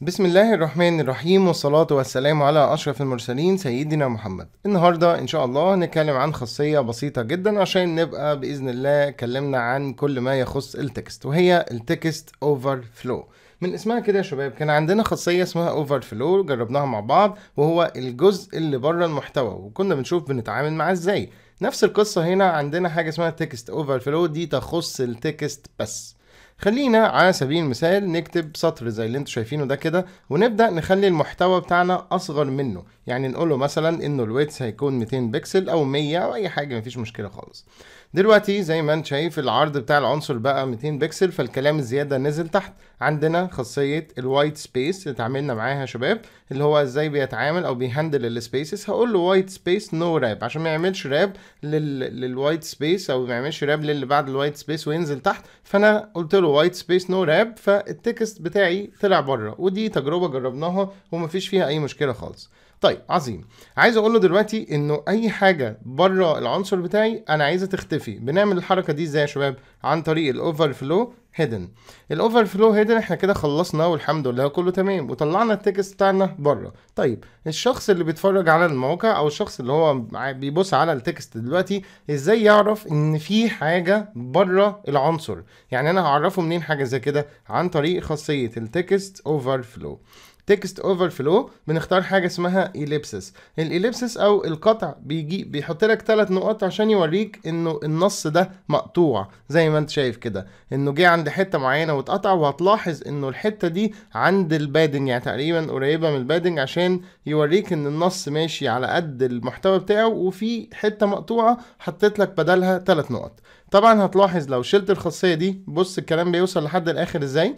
بسم الله الرحمن الرحيم، والصلاة والسلام على أشرف المرسلين سيدنا محمد. النهاردة إن شاء الله هنتكلم عن خاصية بسيطة جدا عشان نبقى بإذن الله اتكلمنا عن كل ما يخص التكست، وهي التكست overflow. من اسمها كده يا شباب كان عندنا خاصية اسمها اوفر فلو جربناها مع بعض، وهو الجزء اللي بره المحتوى، وكنا بنشوف بنتعامل معاه ازاي. نفس القصة هنا عندنا حاجة اسمها تكست اوفر فلو، دي تخص التكست بس. خلينا على سبيل المثال نكتب سطر زي اللي انتوا شايفينه ده كده، ونبدأ نخلي المحتوى بتاعنا اصغر منه، يعني نقوله مثلا انه الويتس هيكون 200 بكسل او 100 او اي حاجة، مفيش مشكلة خالص. دلوقتي زي ما انت شايف العرض بتاع العنصر بقى 200 بكسل، فالكلام الزيادة نزل تحت. عندنا خاصية الوايت سبيس اللي اتعاملنا معاها يا شباب، اللي هو ازاي بيتعامل او بيهندل السبيسز. هقول له وايت سبيس نو راب عشان ما يعملش راب للوايت سبيس، او ما يعملش راب للي بعد الوايت سبيس وينزل تحت. فانا قلت له وايت سبيس نو راب، فالتكست بتاعي طلع بره، ودي تجربة جربناها ومفيش فيها اي مشكلة خالص. طيب عظيم، عايز اقول له دلوقتي انه اي حاجه بره العنصر بتاعي انا عايزه تختفي. بنعمل الحركه دي ازاي يا شباب؟ عن طريق الاوفر فلو هيدن. الاوفر فلو هيدن احنا كده خلصنا والحمد لله كله تمام، وطلعنا التكست بتاعنا بره. طيب الشخص اللي بيتفرج على الموقع او الشخص اللي هو بيبص على التكست دلوقتي ازاي يعرف ان في حاجه بره العنصر؟ يعني انا هعرفه منين حاجه زي كده؟ عن طريق خاصيه التكست اوفر فلو. تكست اوفر فلو بنختار حاجه اسمها ايليبسس. الايليبسس او القطع بيجي بيحط لك 3 نقط عشان يوريك انه النص ده مقطوع، زي ما انت شايف كده انه جه عند حته معينه واتقطع، وهتلاحظ انه الحته دي عند البادنج، يعني تقريبا قريبه من البادنج، عشان يوريك ان النص ماشي على قد المحتوى بتاعه وفي حته مقطوعه حطيت لك بدلها 3 نقط. طبعا هتلاحظ لو شلت الخاصيه دي، بص الكلام بيوصل لحد الاخر ازاي.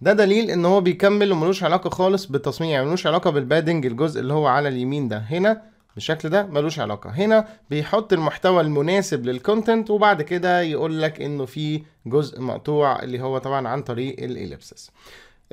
ده دليل ان هو بيكمل وملوش علاقه خالص بالتصميم، يعني ملوش علاقه بالبادنج. الجزء اللي هو على اليمين ده هنا بالشكل ده ملوش علاقه، هنا بيحط المحتوى المناسب للكونتنت، وبعد كده يقول لك انه في جزء مقطوع اللي هو طبعا عن طريق الإليبسس.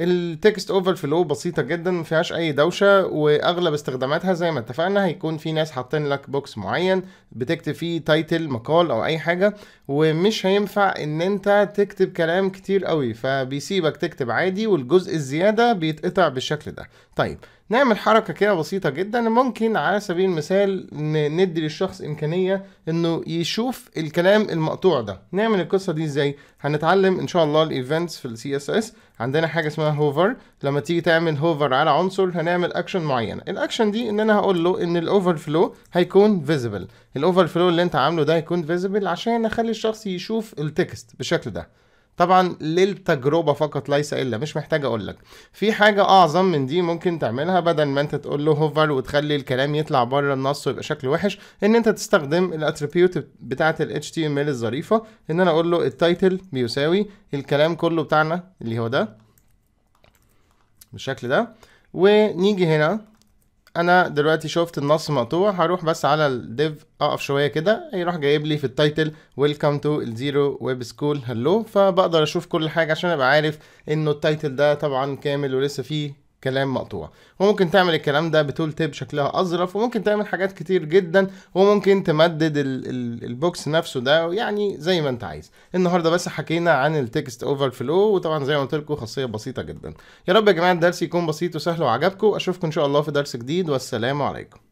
التكست اوفر فلو بسيطه جدا، ما فيهاش اي دوشه، واغلب استخداماتها زي ما اتفقنا هيكون في ناس حاطين لك بوكس معين بتكتب فيه تايتل مقال او اي حاجه، ومش هينفع ان انت تكتب كلام كتير قوي، فبيسيبك تكتب عادي والجزء الزياده بيتقطع بالشكل ده. طيب نعمل حركه كده بسيطه جدا، ممكن على سبيل المثال ندي للشخص امكانيه انه يشوف الكلام المقطوع ده. نعمل القصه دي ازاي؟ هنتعلم ان شاء الله الايفنتس في السي اس اس. عندنا حاجه اسمها هوفر، لما تيجي تعمل هوفر على عنصر هنعمل اكشن معينه. الاكشن دي ان انا هقول له ان الاوفر فلو هيكون فيزيبل. الاوفر فلو اللي انت عامله ده هيكون فيزيبل عشان اخلي الشخص يشوف التكست بالشكل ده، طبعا للتجربه فقط ليس الا، مش محتاج اقول لك. في حاجه اعظم من دي ممكن تعملها، بدل ما انت تقول له هوفر وتخلي الكلام يطلع بره النص ويبقى شكله وحش، ان انت تستخدم الاتريبيوت بتاعه ال HTML الظريفه، ان انا اقول له التايتل بيساوي الكلام كله بتاعنا اللي هو ده بالشكل ده، ونيجي هنا. انا دلوقتي شفت النص مقطوع، هروح بس على الديف اقف شويه كده، يروح جايب لي في التايتل ويلكم تو الزيرو ويب سكول هلو، فبقدر اشوف كل حاجه عشان ابقى عارف انه التايتل ده طبعا كامل ولسه فيه كلام مقطوع. وممكن تعمل الكلام ده بتول تيب شكلها اظرف، وممكن تعمل حاجات كتير جدا، وممكن تمدد البوكس نفسه ده، يعني زي ما انت عايز. النهارده بس حكينا عن التكست اوفر فلو، وطبعا زي ما قلت لكم خاصيه بسيطه جدا. يا رب يا جماعه الدرس يكون بسيط وسهل وعجبكم، اشوفكم ان شاء الله في درس جديد، والسلام عليكم.